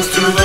comes to